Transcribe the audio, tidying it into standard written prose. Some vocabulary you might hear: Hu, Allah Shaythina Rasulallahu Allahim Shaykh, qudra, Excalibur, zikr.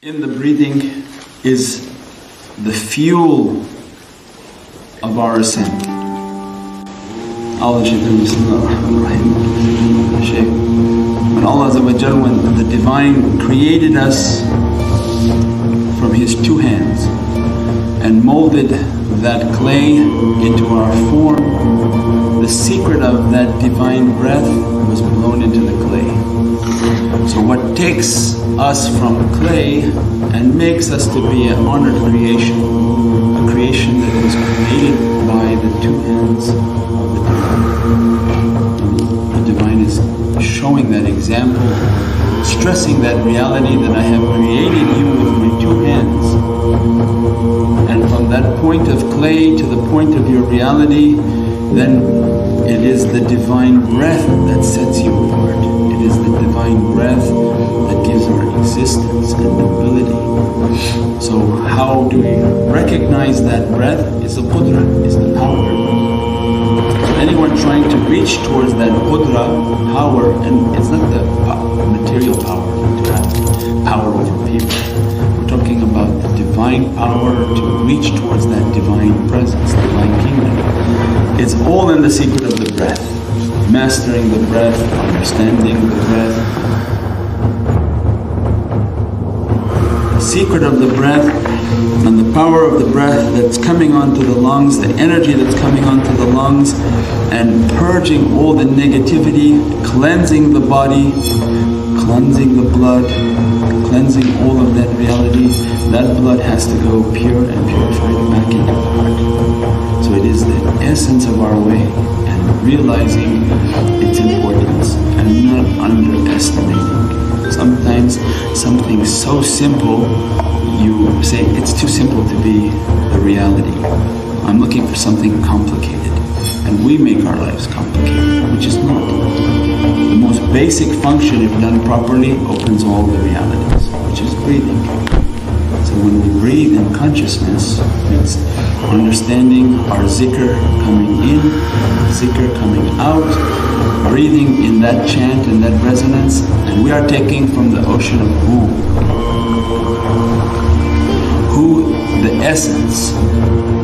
In the breathing is the fuel of our ascent. Allah Shaythina Rasulallahu Allahim Shaykh. When Allah when the Divine created us from His two hands and molded that clay into our form, the secret of that Divine breath was blown into the clay. So what takes us from clay and makes us to be an honored creation, a creation that was created by the two hands of the Divine. The Divine is showing that example, stressing that reality that I have created you with my two hands. And from that point of clay to the point of your reality, then it is the Divine breath that sets you apart. It is the Divine breath that gives our existence and nobility. So how do we recognize that breath? It's the qudra, it's the power. So anyone trying to reach towards that qudra, power, and it's not the material power, the power over people. We're talking about the Divine power to reach towards that Divine presence, Divine kingdom. It's all in the secret of the breath, mastering the breath, understanding the breath. The secret of the breath and the power of the breath that's coming onto the lungs, the energy that's coming onto the lungs and purging all the negativity, cleansing the body, cleansing the blood, cleansing all of that reality. That blood has to go pure and purified back into the heart. So it is the essence of our way and realizing its importance and not underestimating. Sometimes something so simple, you say it's too simple to be a reality. I'm looking for something complicated, and we make our lives complicated, which is not. The most basic function, if done properly, opens all the realities, which is breathing. So when we breathe in consciousness, it's understanding our zikr coming in, zikr coming out, breathing in that chant and that resonance, and we are taking from the ocean of Hu. Hu, the essence.